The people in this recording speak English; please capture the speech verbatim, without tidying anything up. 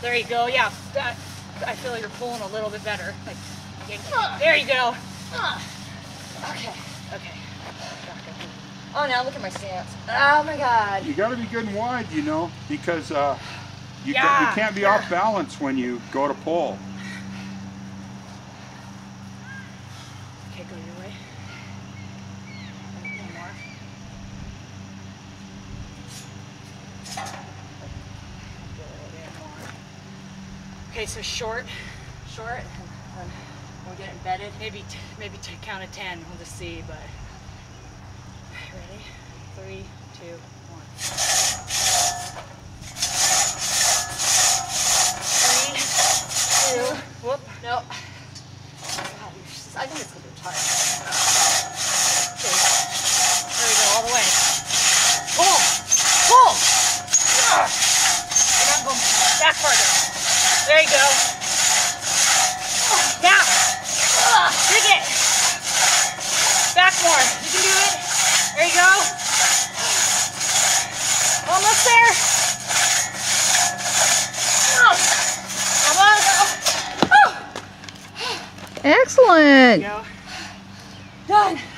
There you go. Yeah, that, I feel like you're pulling a little bit better. Like, there you go. Okay. Okay. Oh, now look at my stance. Oh my God. You got to be good and wide, you know, because uh, you, yeah. ca you can't be yeah. off balance when you go to pull. Okay, go your way. One more. Okay, so short, short, and we'll get embedded. Maybe, t maybe t count of ten. We'll just see, but. Ready? Three, two, one. Three, two, whoop, no. God, you're just, I think it's going to be tight. Okay. There we go, all the way. Pull! Pull! And I'm going back further. There you go. Now, dig it. Back more. You can do it. There you go. Almost there. Almost. Excellent. There you go. Done.